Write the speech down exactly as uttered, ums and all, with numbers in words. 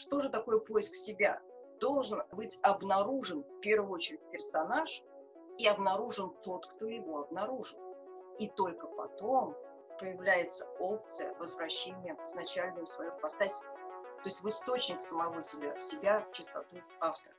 Что же такое поиск себя? Должен быть обнаружен в первую очередь персонаж и обнаружен тот, кто его обнаружил. И только потом появляется опция возвращения в изначальную свою постать, то есть в источник самого себя, в себя, в чистоту автора.